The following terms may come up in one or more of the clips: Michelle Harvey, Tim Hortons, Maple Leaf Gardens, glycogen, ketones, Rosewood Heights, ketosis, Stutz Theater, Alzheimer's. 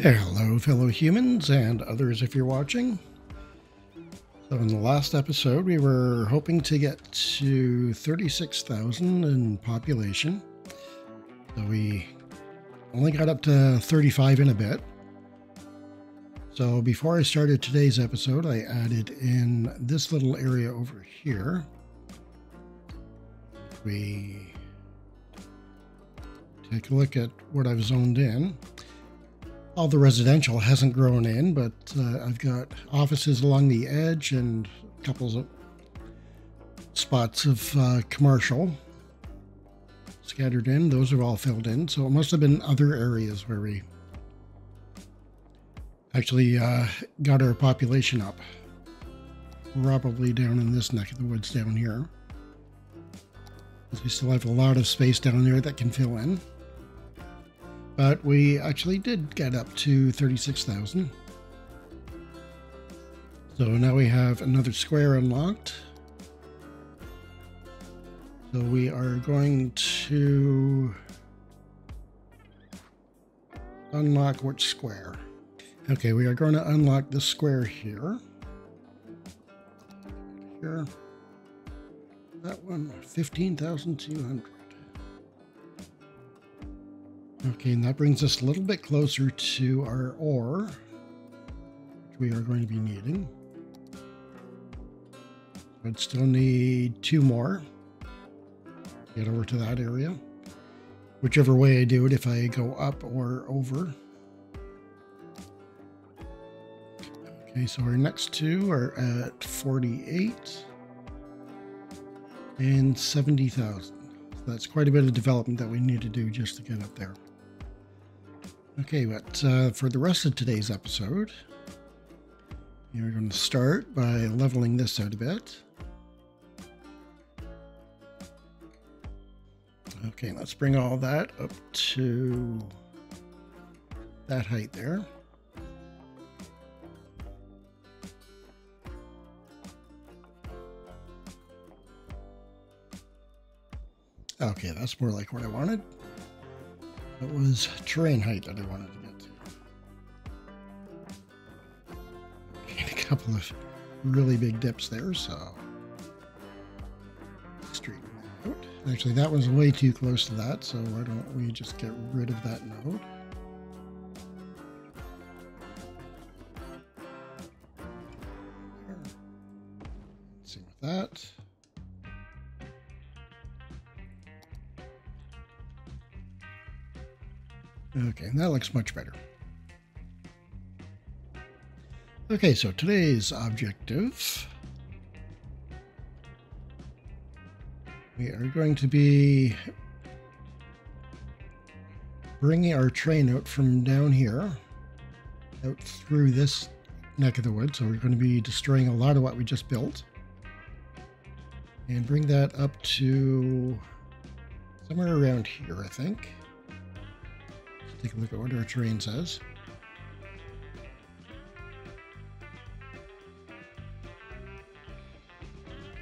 Hello fellow humans and others if you're watching. So in the last episode we were hoping to get to 36,000 in population. So we only got up to 35 in a bit. So before I started today's episode I added in this little area over here. We take a look at what I've zoned in. All the residential hasn't grown in, but I've got offices along the edge and a couple of spots of commercial scattered in. Those are all filled in, so it must have been other areas where we actually got our population up. Probably down in this neck of the woods down here. We still have a lot of space down there that can fill in. But we actually did get up to 36,000. So now we have another square unlocked. So we are going to unlock which square? Okay, we are going to unlock this square here. Here. That one, 15,200. Okay, and that brings us a little bit closer to our ore, which we are going to be needing. I'd still need two more. Get over to that area. Whichever way I do it, if I go up or over. Okay, so our next two are at 48 and 70,000. So that's quite a bit of development that we need to do just to get up there. Okay, but for the rest of today's episode, you're going to start by leveling this out a bit. Okay, let's bring all that up to that height there. Okay, that's more like what I wanted. That was terrain height that I wanted to get to. Okay, a couple of really big dips there, so straighten that out. Actually, that was way too close to that, so why don't we just get rid of that node? Same with that. Okay, and that looks much better. Okay, so today's objective. We are going to be bringing our train out from down here, out through this neck of the woods. So we're going to be destroying a lot of what we just built. And bring that up to somewhere around here, I think. Take a look at what our terrain says.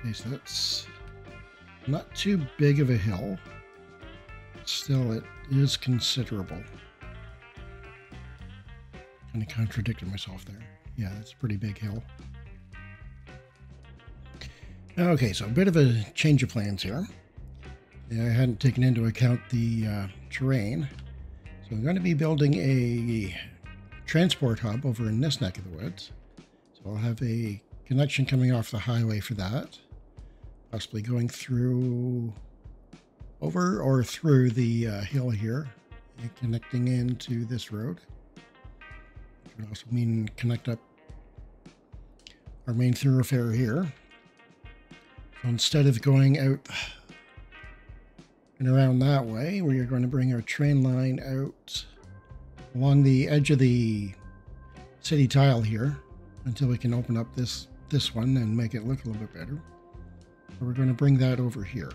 Okay, so that's not too big of a hill. Still, it is considerable. Kind of contradicted myself there. Yeah, that's a pretty big hill. Okay, so a bit of a change of plans here. Yeah, I hadn't taken into account the terrain. So I'm going to be building a transport hub over in this neck of the woods. So I'll have a connection coming off the highway for that. Possibly going through, over or through the hill here and connecting into this road. Which would also mean connect up our main thoroughfare here. So instead of going out and around that way, we are going to bring our train line out along the edge of the city tile here until we can open up this one and make it look a little bit better. So we're going to bring that over here.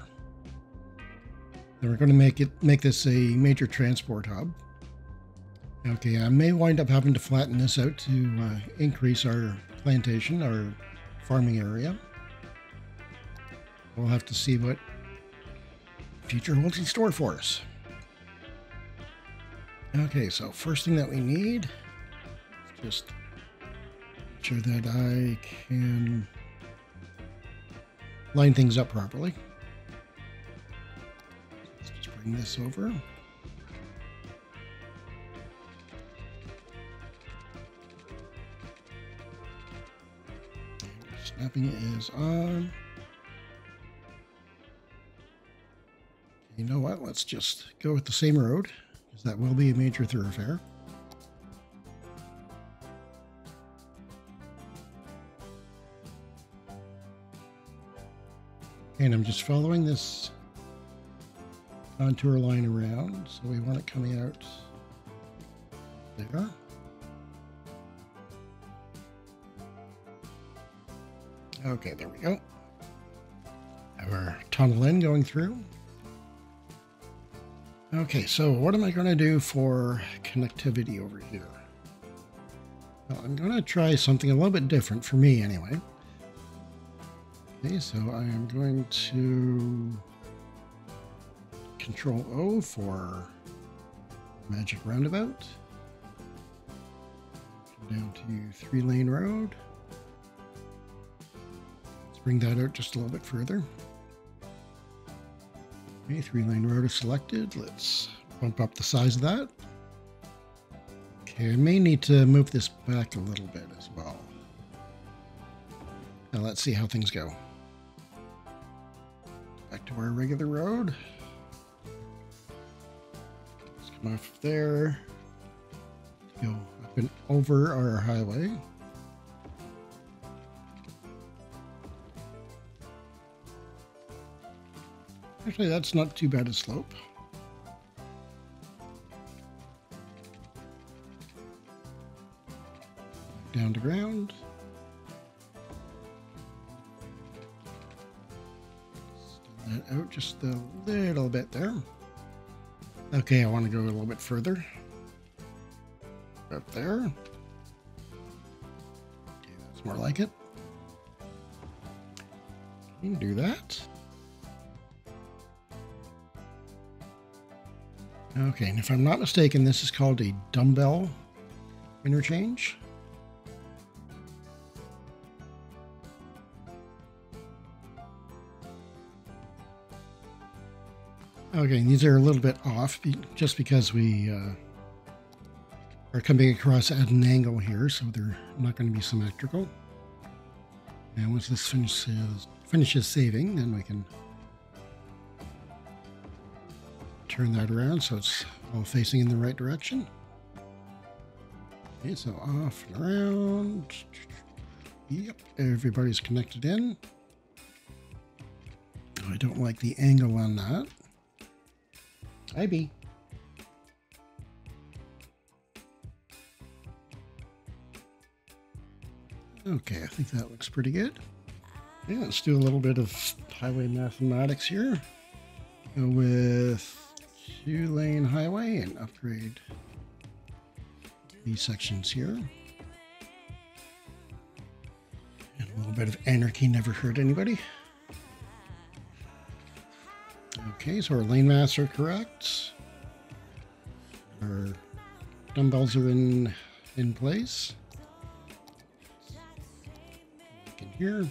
Then we're going to make this a major transport hub. Okay, I may wind up having to flatten this out to increase our plantation, our farming area. We'll have to see what future holds in store for us. Okay, so first thing that we need just make sure that I can line things up properly. Let's just bring this over. Snapping is on. You know what? Let's just go with the same road, because that will be a major thoroughfare. And I'm just following this contour line around, so we want it coming out there. Okay, there we go. Have our tunnel in going through. Okay, so what am I going to do for connectivity over here? Well, I'm going to try something a little bit different for me anyway. Okay, so I am going to Control O for Magic Roundabout. Come down to 3-lane road. Let's bring that out just a little bit further. Okay, 3-lane road is selected. Let's bump up the size of that. Okay, I may need to move this back a little bit as well. Now let's see how things go. Back to our regular road. Let's come off there. Go up and over our highway. Actually, that's not too bad a slope. Down to ground. Extend that out just a little bit there. Okay, I want to go a little bit further. Up there. Okay, that's more like it. You can do that. Okay, and if I'm not mistaken, this is called a dumbbell interchange. Okay, and these are a little bit off just because we are coming across at an angle here, so they're not going to be symmetrical. And once this finishes saving, then we can turn that around so it's all facing in the right direction. Okay, so off and around. Yep, everybody's connected in. I don't like the angle on that. Maybe. Okay, I think that looks pretty good. Yeah, let's do a little bit of highway mathematics here. Go with 2-lane highway and upgrade these sections here. And a little bit of anarchy never hurt anybody. Okay, so our lane maps are correct. Our dumbbells are in place. Look in here.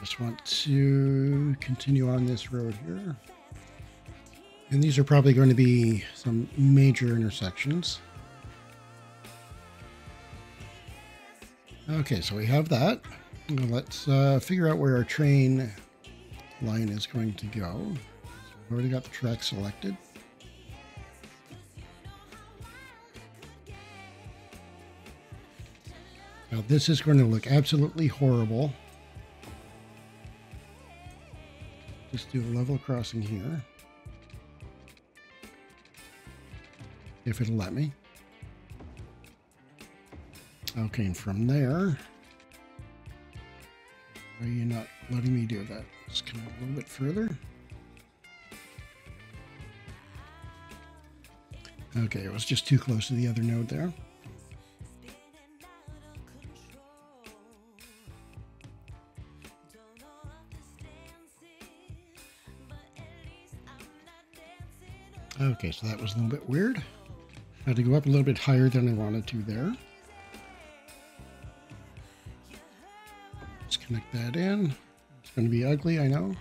Just want to continue on this road here. And these are probably going to be some major intersections. Okay, so we have that. Now let's figure out where our train line is going to go. So we've already got the track selected. Now this is going to look absolutely horrible. Just do a level crossing here, if it'll let me. Okay, and from there, are you not letting me do that? Let's come a little bit further. Okay, it was just too close to the other node there. Okay, so that was a little bit weird. I had to go up a little bit higher than I wanted to there. Let's connect that in. It's going to be ugly, I know.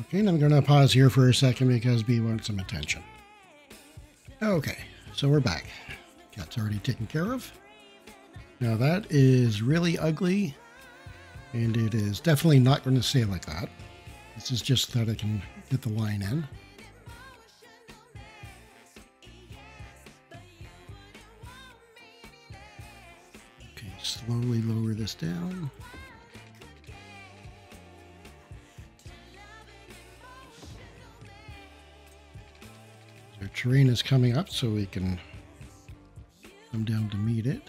Okay, and I'm going to pause here for a second because B wants some attention. Okay, so we're back. That's already taken care of. Now that is really ugly, and it is definitely not going to stay like that. This is just that I can get the line in. Okay, slowly lower this down. Our terrain is coming up, so we can come down to meet it.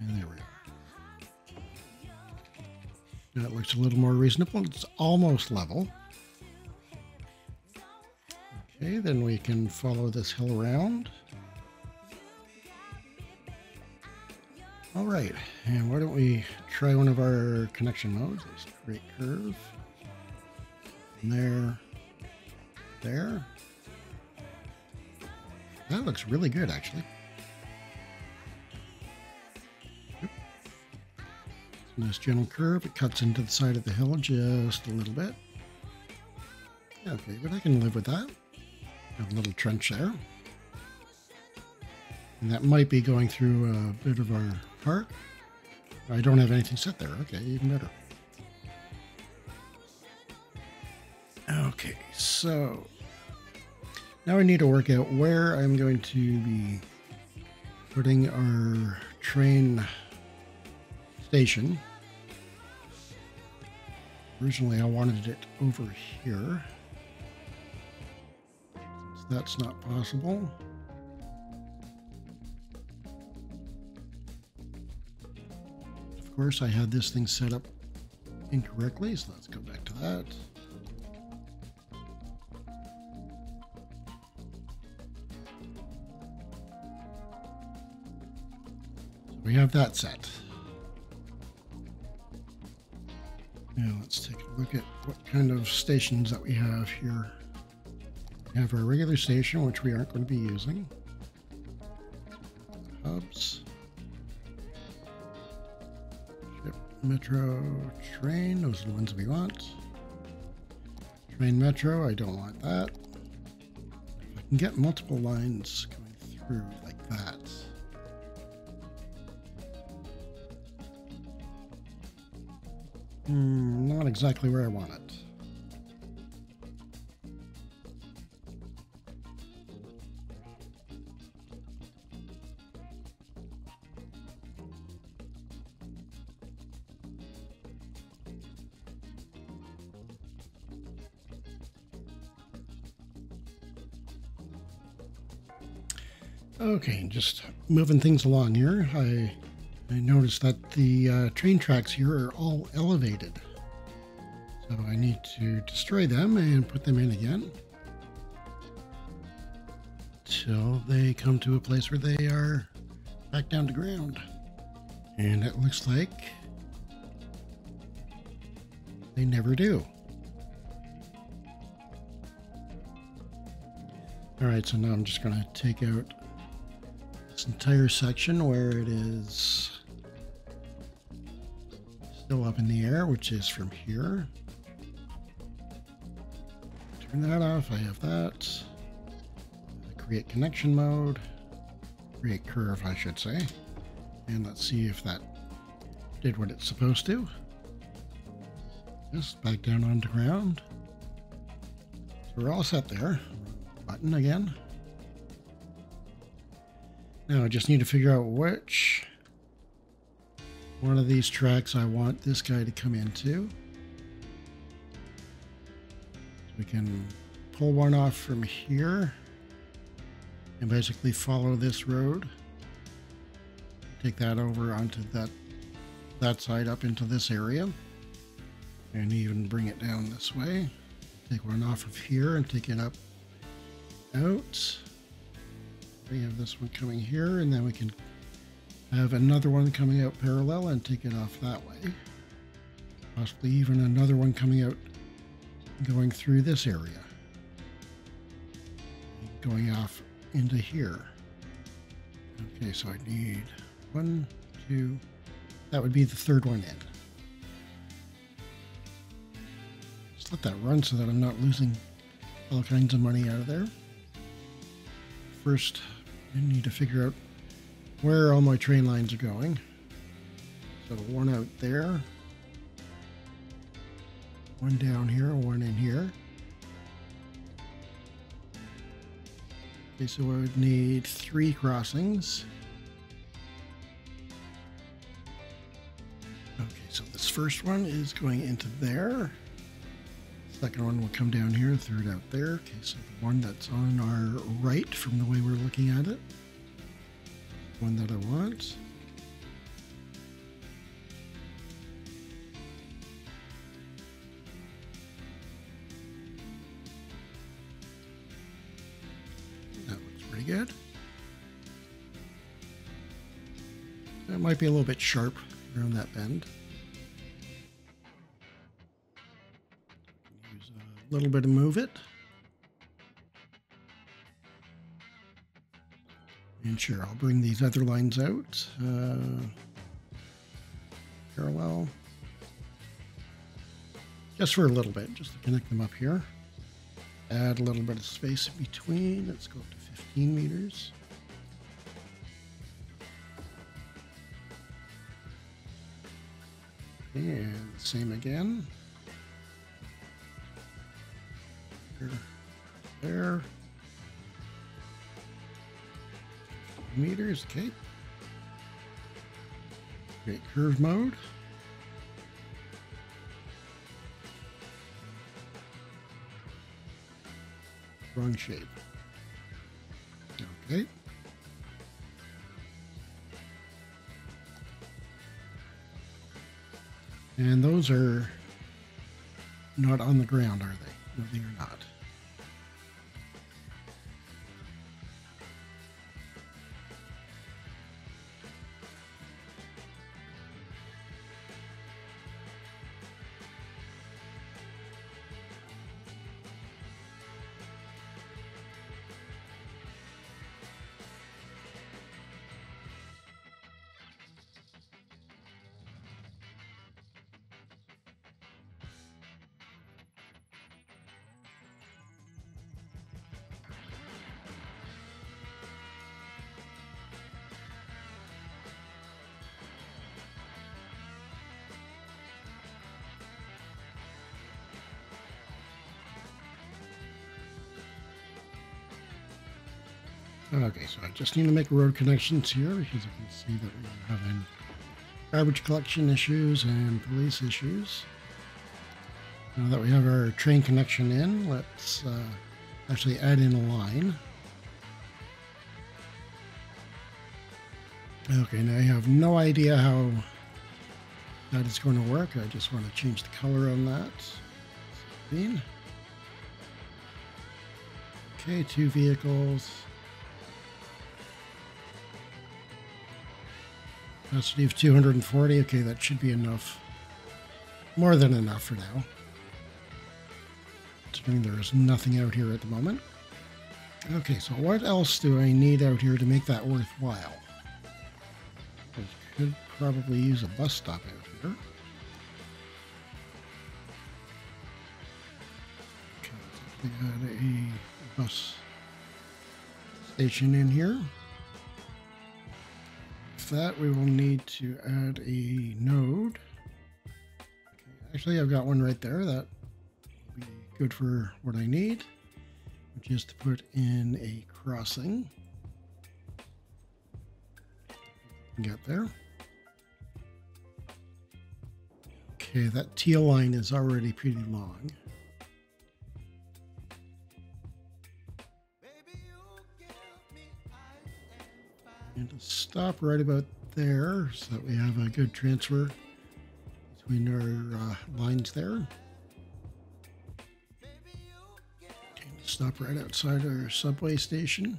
And there we are. Now it looks a little more reasonable. It's almost level. Okay, then we can follow this hill around. All right, and why don't we try one of our connection modes? Let's create curve. And there. That looks really good, actually. Yep. Nice gentle curve. It cuts into the side of the hill just a little bit. Okay, but I can live with that. Got a little trench there. And that might be going through a bit of our park. I don't have anything set there. Okay, even better. Okay, so now I need to work out where I'm going to be putting our train station. Originally I wanted it over here. Since that's not possible. Of course I had this thing set up incorrectly, so let's go back to that. We have that set. Now let's take a look at what kind of stations that we have here. We have our regular station, which we aren't going to be using. Hubs. Ship, metro, train. Those are the ones we want. Train, metro. I don't want that. If I can get multiple lines coming through like that. Not exactly where I want it. Okay, just moving things along here. I noticed that the train tracks here are all elevated, so I need to destroy them and put them in again till they come to a place where they are back down to ground. And it looks like they never do. All right, so now I'm just going to take out this entire section where it is still up in the air, which is from here. Turn that off. I have that. Create connection mode. Create curve, I should say. And let's see if that did what it's supposed to. Just back down onto ground. So we're all set there. Button again. Now I just need to figure out which one of these tracks I want this guy to come into. So we can pull one off from here and basically follow this road. Take that over onto that side up into this area and even bring it down this way. Take one off of here and take it up out. We have this one coming here, and then we can have another one coming out parallel and take it off that way. Possibly even another one coming out going through this area, going off into here. Okay, so I need one, two, that would be the third one in. Just let that run so that I'm not losing all kinds of money out of there. First, I need to figure out where all my train lines are going. So one out there, one down here, one in here. Okay, so I would need 3 crossings. Okay, so this first one is going into there. Second one will come down here, third out there. Okay, so the one that's on our right from the way we're looking at it. One that I want. That looks pretty good. That might be a little bit sharp around that bend. Little bit of move it. And sure, I'll bring these other lines out. Parallel. Just for a little bit, just to connect them up here. Add a little bit of space in between. Let's go up to 15 meters. And same again. There. Meters, okay. Create curve mode. Wrong shape. Okay. And those are not on the ground, are they? No, they are not. Okay, so I just need to make road connections here because I can see that we're having garbage collection issues and police issues. Now that we have our train connection in, let's actually add in a line. Okay, now I have no idea how that is going to work. I just want to change the color on that. 16. Okay, 2 vehicles. Capacity of 240. Okay, that should be enough. More than enough for now. Considering there is nothing out here at the moment. Okay, so what else do I need out here to make that worthwhile? I could probably use a bus stop out here. Okay, so we had a bus station in here. That we will need to add a node. Okay, actually I've got one right there that will be good for what I need, which is to put in a crossing. Get there. Okay, that teal line is already pretty long. And stop right about there so that we have a good transfer between our lines there. Okay, stop right outside our subway station.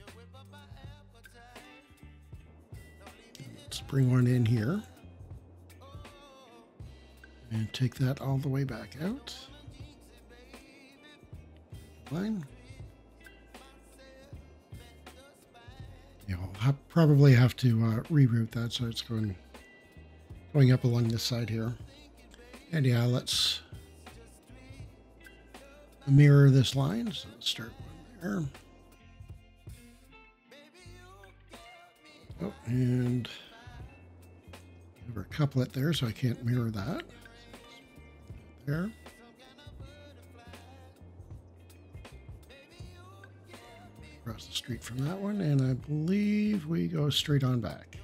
And let's bring one in here. And and take that all the way back out. Fine. Yeah, I'll probably have to reroute that so it's going up along this side here. And yeah, let's mirror this line. So let's start one there. Oh, and have our couplet there, so I can't mirror that. There. Across the street from that one, and I believe we go straight on back.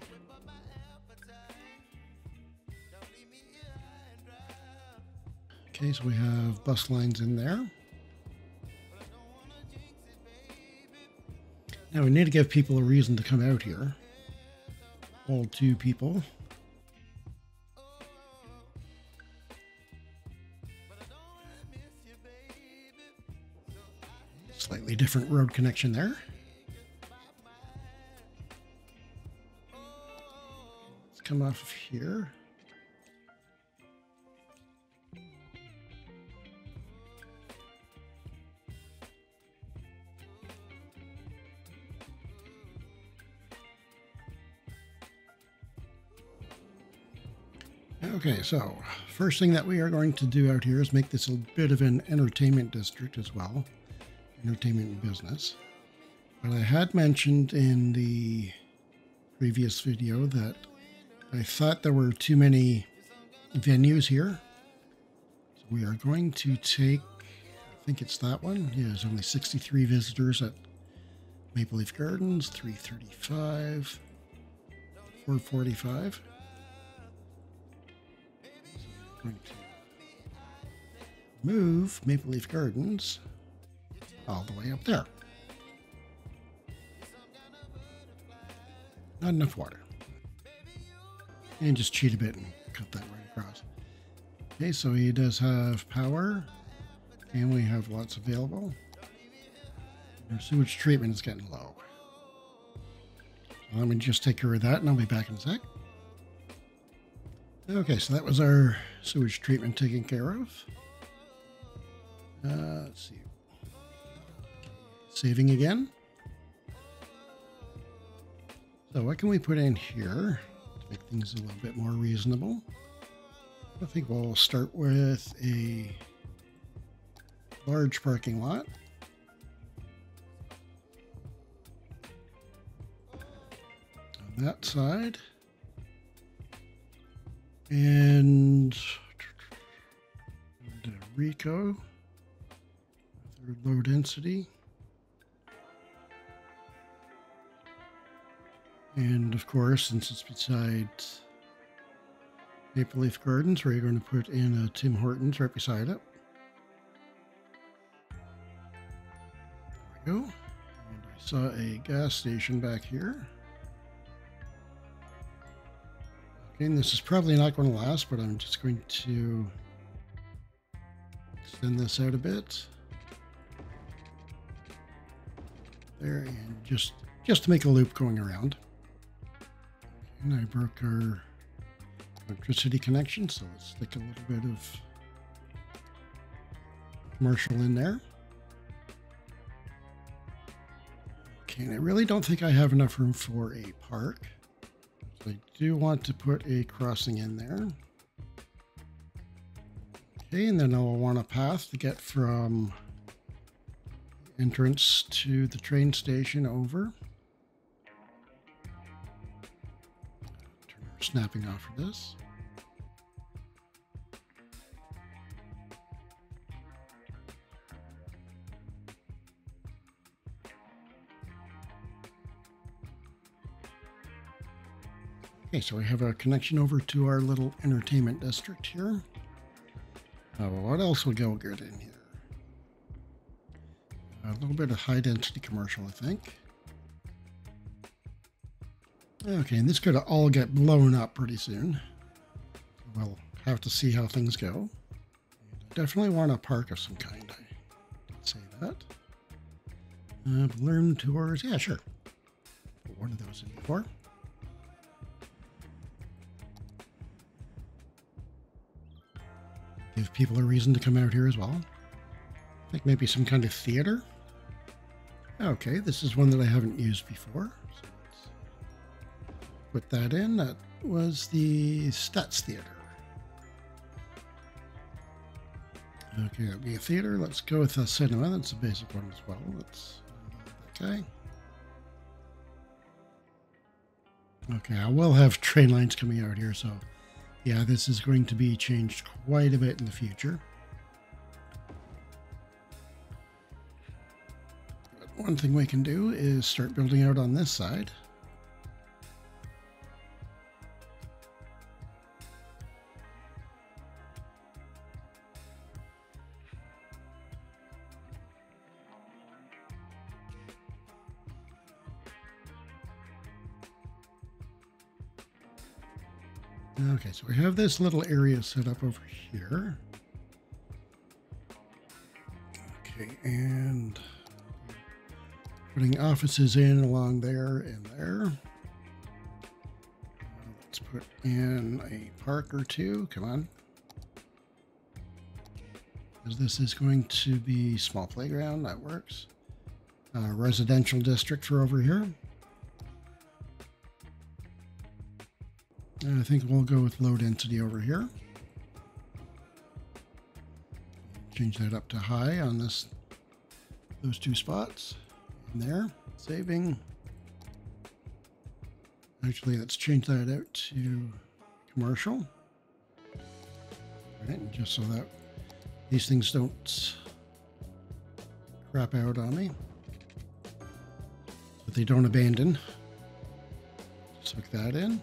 Okay, so we have bus lines in there. Now we need to give people a reason to come out here. All two people. Slightly different road connection there. Let's come off of here. Okay, so first thing that we are going to do out here is make this a bit of an entertainment district as well. Entertainment and business. But I had mentioned in the previous video that I thought there were too many venues here. So we are going to take, I think it's that one. Yeah, there's only 63 visitors at Maple Leaf Gardens, 335, 445. So I'm going to move Maple Leaf Gardens all the way up there. Not enough water. And just cheat a bit and cut that right across. Okay, so he does have power, and we have lots available. Our sewage treatment is getting low. So let me just take care of that, and I'll be back in a sec. Okay, so that was our sewage treatment taken care of. Let's see. Saving again. So what can we put in here to make things a little bit more reasonable? I think we'll start with a large parking lot. On that side. And Rico. Third low density. And of course, since it's beside Maple Leaf Gardens, we're going to put in a Tim Hortons right beside it. There we go. And I saw a gas station back here. Okay, and this is probably not going to last, but I'm just going to extend this out a bit. There, and just to make a loop going around. And I broke our electricity connection, so let's stick a little bit of commercial in there. Okay, and I really don't think I have enough room for a park. So I do want to put a crossing in there. Okay, and then I'll want a path to get from entrance to the train station over. Snapping off of this. Okay, so we have a connection over to our little entertainment district here. What else will go good in here? A little bit of high density commercial, I think. Okay, and this could all get blown up pretty soon. We'll have to see how things go. Definitely want a park of some kind. I did say that. Learn tours. Yeah, sure. Put one of those in before. Give people a reason to come out here as well. I think maybe some kind of theater. Okay, this is one that I haven't used before. So let's put that in. That was the Stutz Theater. Okay, that'll be a theater. Let's go with a cinema. That's a basic one as well. Let's, okay. Okay, I will have train lines coming out here, so yeah, this is going to be changed quite a bit in the future. But one thing we can do is start building out on this side. Okay, so we have this little area set up over here. Okay, and putting offices in along there and there. Let's put in a park or two. Come on. Because this is going to be small playground. That works. Residential district for over here. I think we'll go with low density over here. Change that up to high on this, those two spots. And there, saving. Actually, let's change that out to commercial. Right, just so that these things don't crap out on me. But they don't abandon. Just hook that in.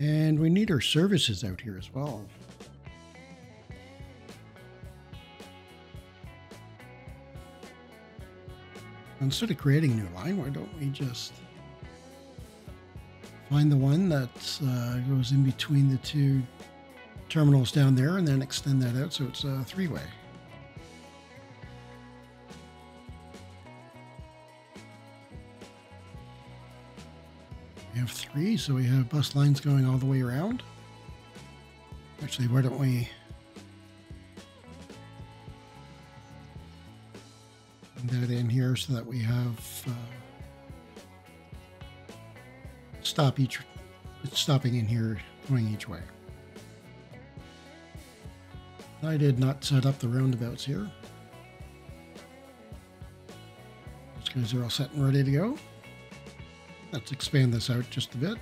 And we need our services out here as well. Instead of creating a new line, why don't we just find the one that goes in between the two terminals down there and then extend that out so it's a three-way. We have three, so we have bus lines going all the way around. Actually, why don't we... put that in here so that we have... It's stopping in here, going each way. I did not set up the roundabouts here. Those guys are all set and ready to go. Let's expand this out just a bit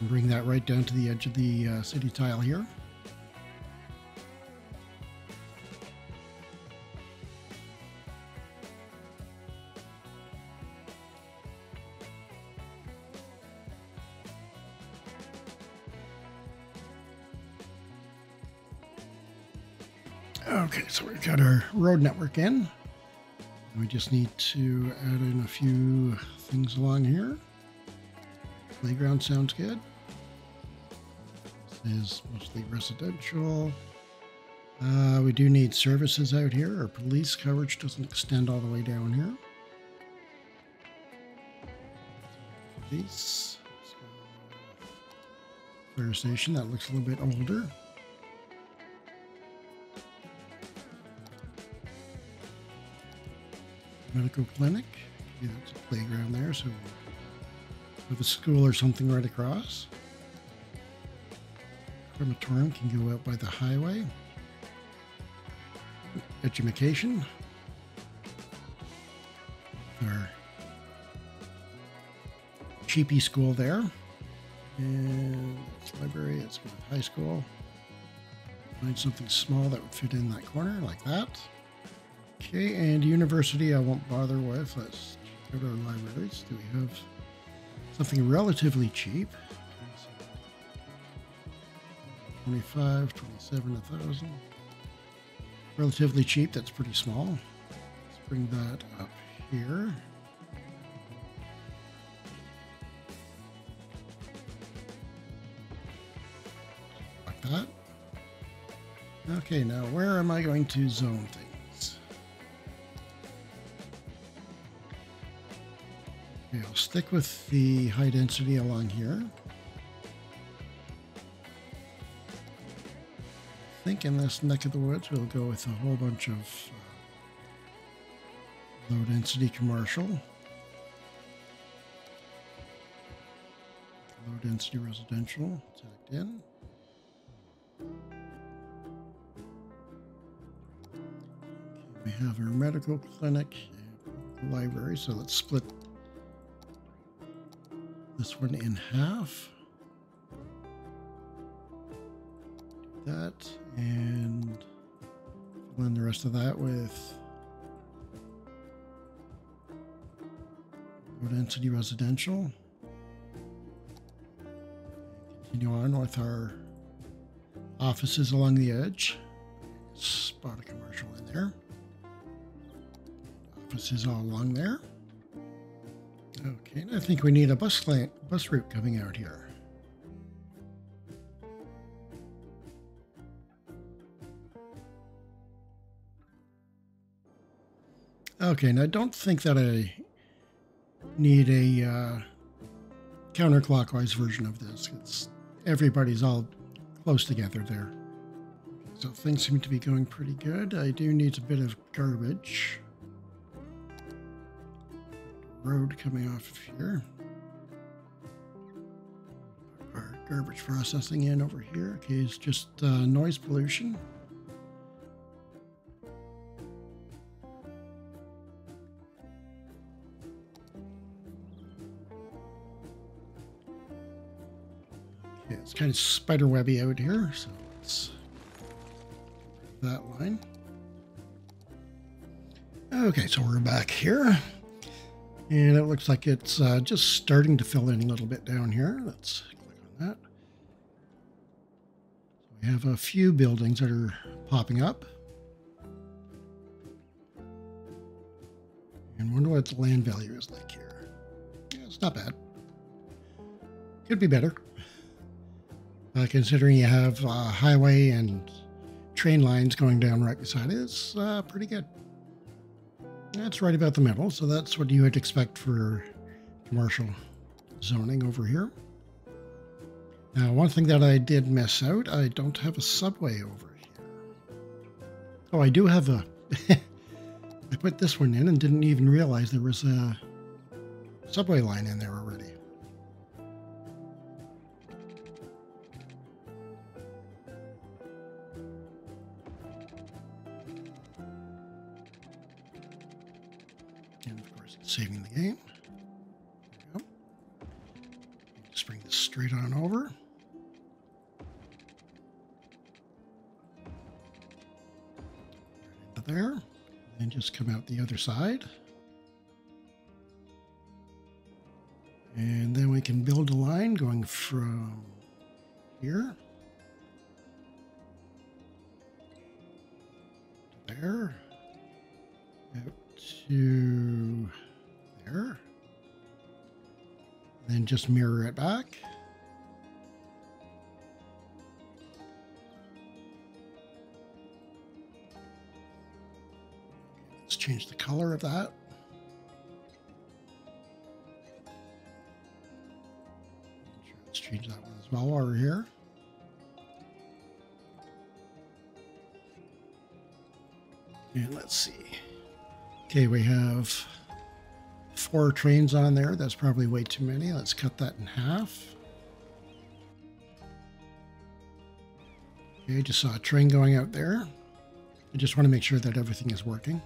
and bring that right down to the edge of the city tile here. Okay, so we've got our road network in. We just need to add in a few things along here. Playground sounds good. This is mostly residential. We do need services out here. Our police coverage doesn't extend all the way down here. Police. Fire station, that looks a little bit older. Medical clinic. Yeah, it's a playground there, so with a school or something right across. Crematorium can go out by the highway. Education. Our cheapy school there. And it's library, it's high school. Find something small that would fit in that corner like that. Okay, and university I won't bother with. Let's go to our libraries. Do we have something relatively cheap? 25, 27, 1,000. Relatively cheap, that's pretty small. Let's bring that up here. Like that. Okay, now where am I going to zone things? Okay, I'll stick with the high density along here. think in this neck of the woods, we'll go with a whole bunch of low-density commercial, low-density residential tagged in. Okay, we have our medical clinic, library, so let's split this one in half. Do that and fill in the rest of that with low density residential. Continue on with our offices along the edge. Spot a commercial in there. Offices all along there. Okay, and I think we need a bus route coming out here. Okay, and I don't think that I need a counterclockwise version of this. It's everybody's all close together there. So things seem to be going pretty good. I do need a bit of garbage. Road coming off of here. Put our garbage processing in over here. Okay, it's just noise pollution. Okay, it's kind of spider webby out here, so let's get that line. Okay, so we're back here. And it looks like it's just starting to fill in a little bit down here. Let's click on that. We have a few buildings that are popping up. And wonder what the land value is like here. Yeah, it's not bad. Could be better. Considering you have highway and train lines going down right beside it, it's pretty good. That's right about the middle, so that's what you would expect for commercial zoning over here. Now, one thing that I did miss out, I don't have a subway over here. Oh, I do have a... I put this one in and didn't even realize there was a subway line in there already. Saving the game. There we go. Just bring this straight on over. Right into there. And just come out the other side. And then we can build a line going from here to there. Out to there, then just mirror it back. Let's change the color of that. Let's change that one as well while we're here. And let's see. Okay, we have 4 trains on there. That's probably way too many. Let's cut that in half. Okay, just saw a train going out there. I just want to make sure that everything is working.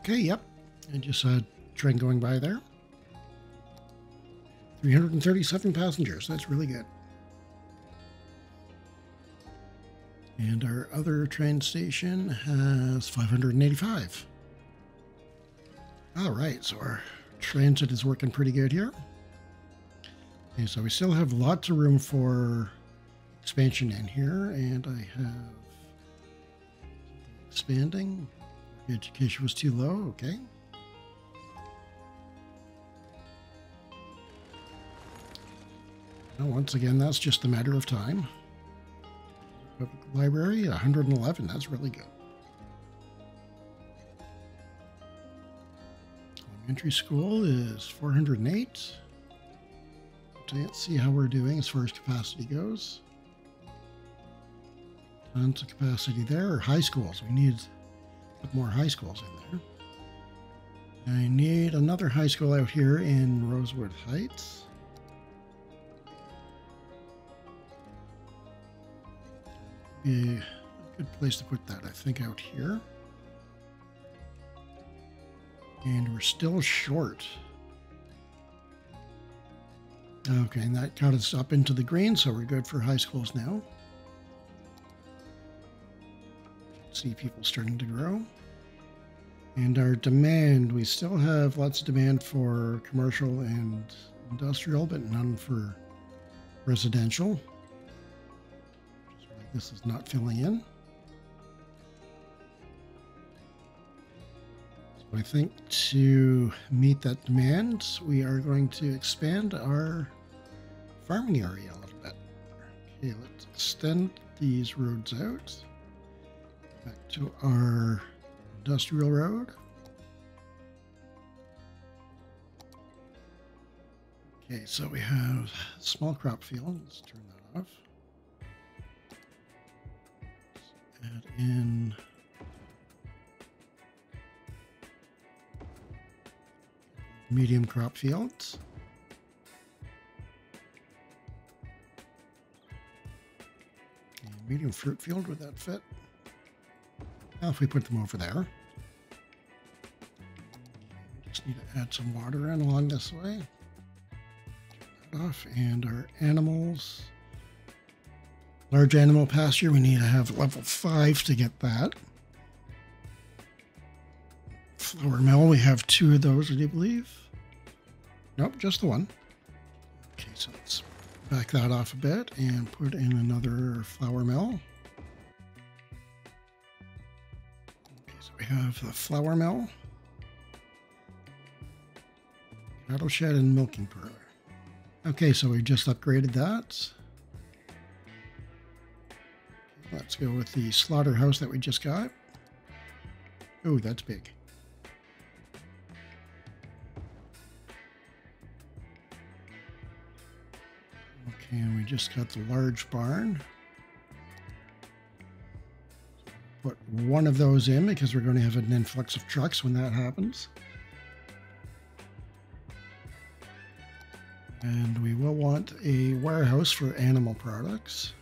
Okay, yep. I just saw a train going by there. 337 passengers. That's really good. And our other train station has 585. All right, so our transit is working pretty good here. Okay, so we still have lots of room for expansion in here, and I have expanding. Education was too low, okay. Now, once again, that's just a matter of time. Public library, 111. That's really good. Elementary school is 408. update, see how we're doing as far as capacity goes. Tons of capacity there. Or high schools. We need to put more high schools in there. I need another high school out here in Rosewood Heights. Be a good place to put that, I think, out here. And we're still short. Okay, and that got us up into the green, so we're good for high schools now. See people starting to grow. And our demand, we still have lots of demand for commercial and industrial, but none for residential. This is not filling in. So I think to meet that demand, we are going to expand our farming area a little bit. Okay, let's extend these roads out. Back to our industrial road. Okay, so we have small crop field. Let's turn that off. Add in medium crop fields. And medium fruit field, would that fit? Now if we put them over there. Just need to add some water in along this way. Turn that off. And our animals. Large animal pasture, we need to have level 5 to get that. Flour mill, we have 2 of those, I do believe. Nope, just the one. Okay, so let's back that off a bit and put in another flour mill. Okay, so we have the flour mill, cattle shed, and milking parlor. Okay, so we just upgraded that. Let's go with the slaughterhouse that we just got. Oh, that's big. Okay, and we just got the large barn. Put one of those in because we're going to have an influx of trucks when that happens. And we will want a warehouse for animal products.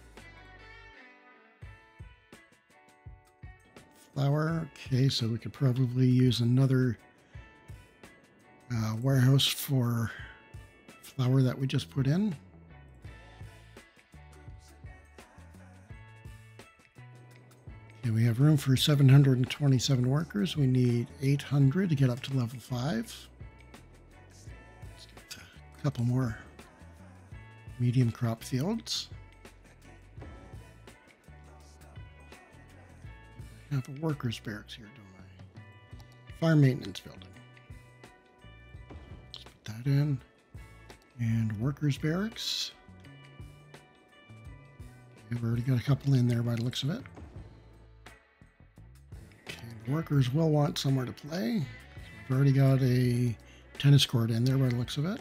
Flour. Okay, so we could probably use another warehouse for flour that we just put in. Okay, we have room for 727 workers. We need 800 to get up to level 5. Let's get a couple more medium crop fields. I have a workers' barracks here, don't I? Farm maintenance building. Let's put that in. And workers' barracks. We've already got a couple in there by the looks of it. Okay, the workers will want somewhere to play. So we've already got a tennis court in there by the looks of it.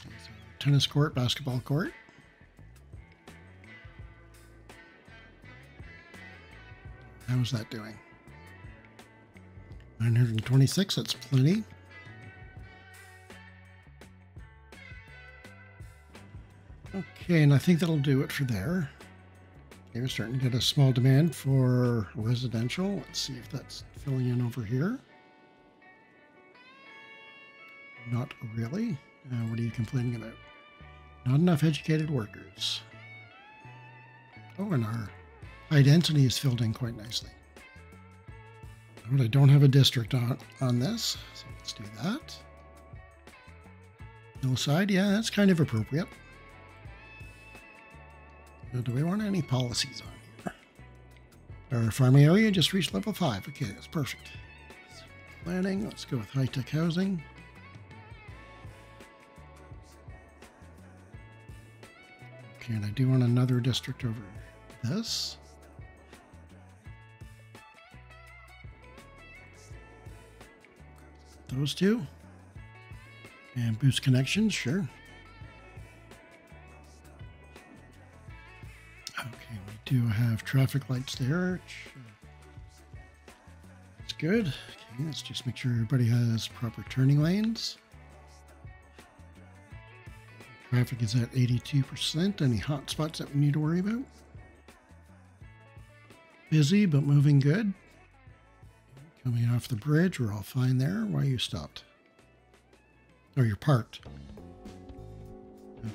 Okay, so tennis court, basketball court. How's that doing? 926, that's plenty. Okay, and I think that'll do it for there. Okay, we're starting to get a small demand for residential. Let's see if that's filling in over here. Not really. What are you complaining about? Not enough educated workers. Oh, and our high density is filled in quite nicely. But I don't have a district on this, so let's do that. Hillside, yeah, that's kind of appropriate. Now, do we want any policies on here? Our farming area just reached level 5. Okay, that's perfect. Planning, let's go with high-tech housing. Okay, and I do want another district over this. Those two. And boost connections, sure. Okay, we do have traffic lights there. It's good. Okay, let's just make sure everybody has proper turning lanes. Traffic is at 82%. Any hot spots that we need to worry about? Busy, but moving good. Coming off the bridge, we're all fine there. Why are you stopped? Oh, you're parked.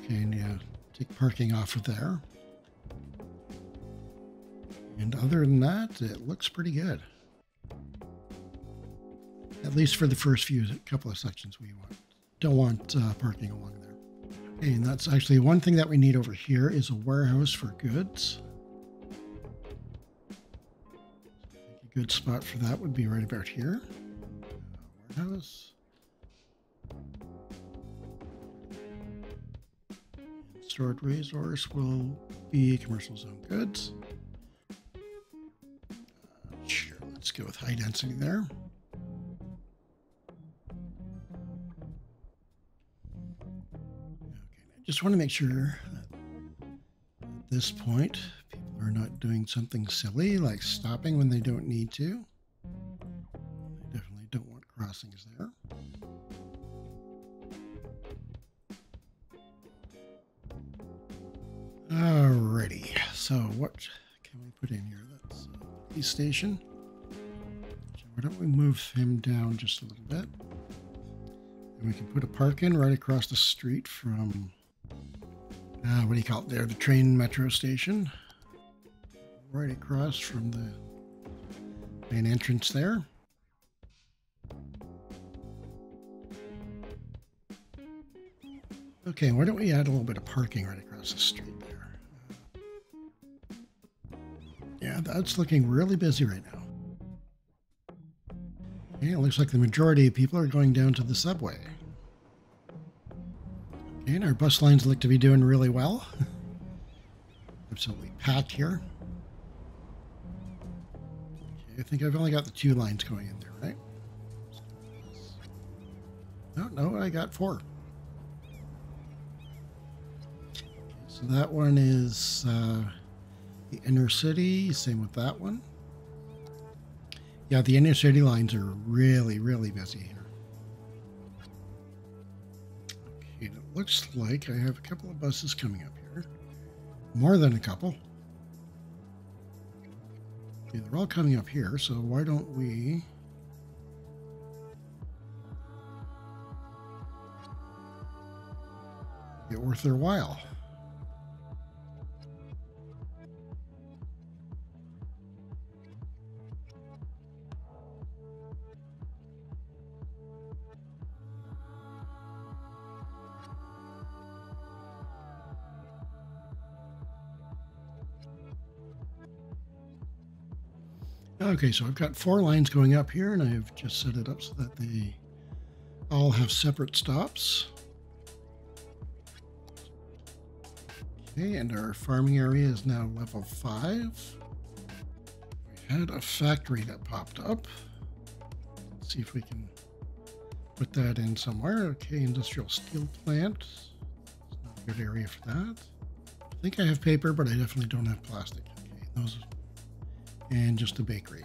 Okay, and yeah, take parking off of there. And other than that, it looks pretty good. At least for the first couple of sections we don't want parking along there. Okay, and that's actually one thing that we need over here is a warehouse for goods. A good spot for that would be right about here. Warehouse. Stored resource will be commercial zone goods. Sure, let's go with high density there. Just want to make sure at this point people are not doing something silly like stopping when they don't need to. They definitely don't want crossings there. Alrighty, so what can we put in here? That's a police station. So why don't we move him down just a little bit? And we can put a park in right across the street from what do you call it there? The train metro station. Right across from the main entrance there. Okay, why don't we add a little bit of parking right across the street there? Yeah, that's looking really busy right now. Yeah, it looks like the majority of people are going down to the subway. And our bus lines look to be doing really well. Absolutely packed here. Okay, I think I've only got the 2 lines going in there, right? No, I got 4. So that one is the inner city. Same with that one. Yeah, the inner city lines are really, really busy here. Looks like I have a couple of buses coming up here. More than a couple. Okay, they're all coming up here, so why don't we... get worth their while. Okay, so I've got 4 lines going up here, and I've just set it up so that they all have separate stops. Okay, and our farming area is now level 5. We had a factory that popped up. Let's see if we can put that in somewhere. Okay, industrial steel plant. It's not a good area for that. I think I have paper, but I definitely don't have plastic. Okay, those are... and just a bakery.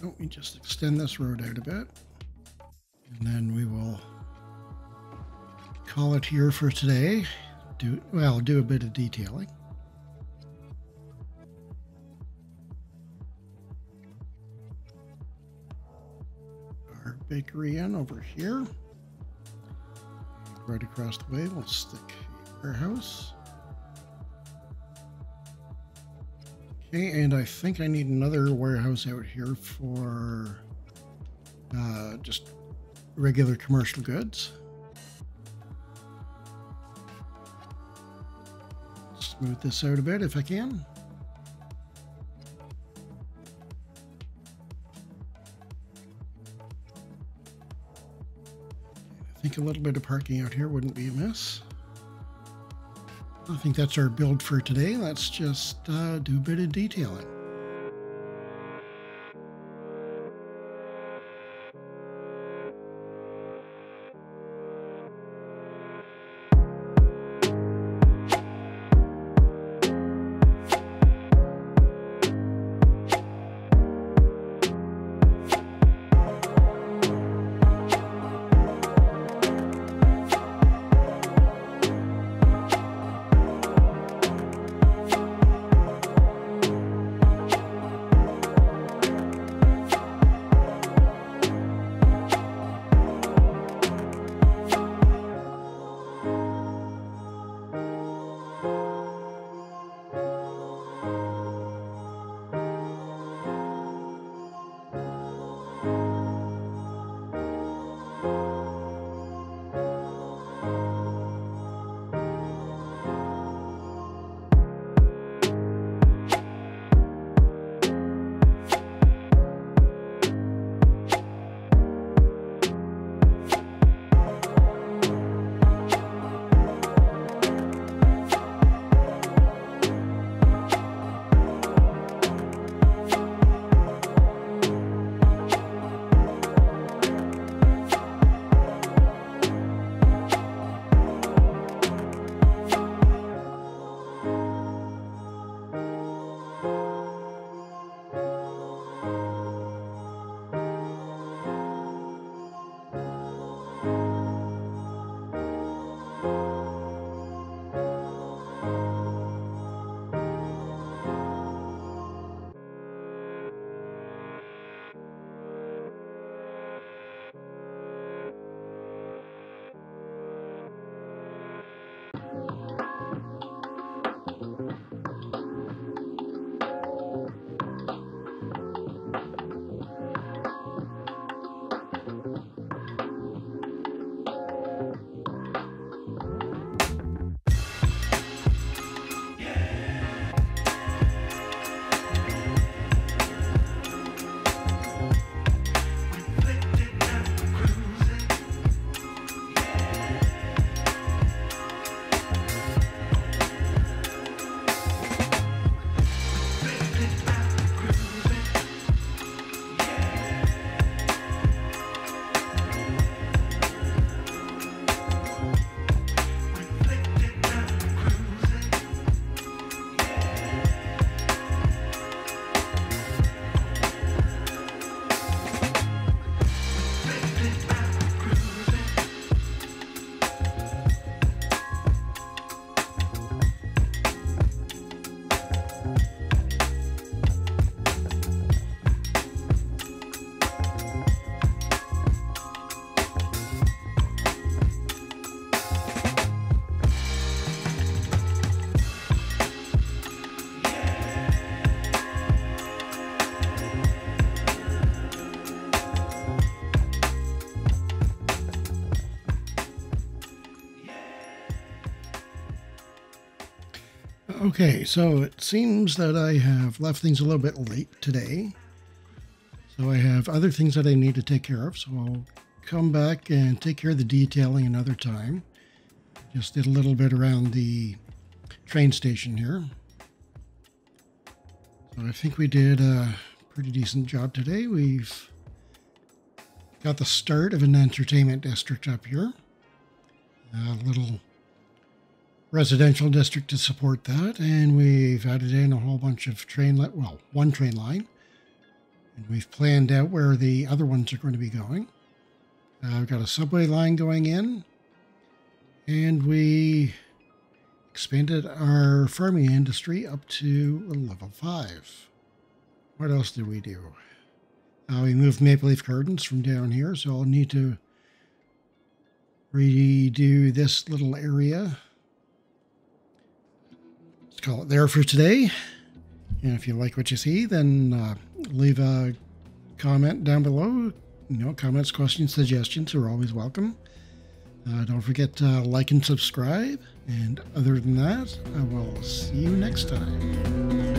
Why don't we just extend this road out a bit? And then we will call it here for today. Do a bit of detailing. Our bakery in over here. Right across the way, we'll stick a warehouse. Okay, and I think I need another warehouse out here for just regular commercial goods. Smooth this out a bit if I can. I think a little bit of parking out here wouldn't be amiss. I think that's our build for today. Let's just do a bit of detailing. Okay, so it seems that I have left things a little bit late today. So I have other things that I need to take care of, so I'll come back and take care of the detailing another time. Just did a little bit around the train station here. So I think we did a pretty decent job today. We've got the start of an entertainment district up here. A little residential district to support that, and we've added in a whole bunch of one train line, and we've planned out where the other ones are going to be going. We've got a subway line going in, and we expanded our farming industry up to level 5. What else did we do? We moved Maple Leaf Gardens from down here, so I'll need to redo this little area. Let's call it there for today. And if you like what you see, then leave a comment down below. You know, comments, questions, suggestions are always welcome. Don't forget to like and subscribe. And other than that, I will see you next time.